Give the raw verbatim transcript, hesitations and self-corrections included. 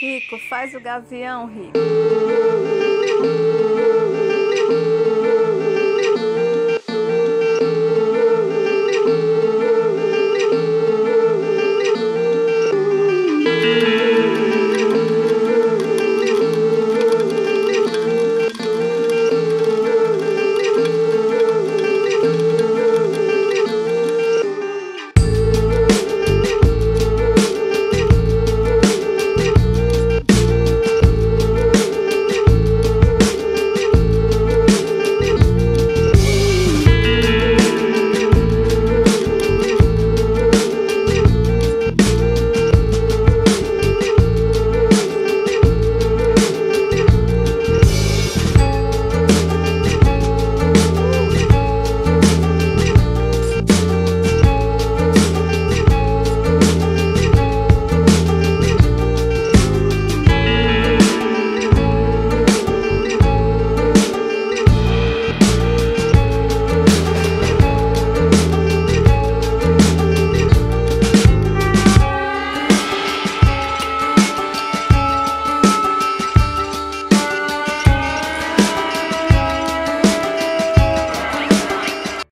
Rico, faz o gavião, Rico.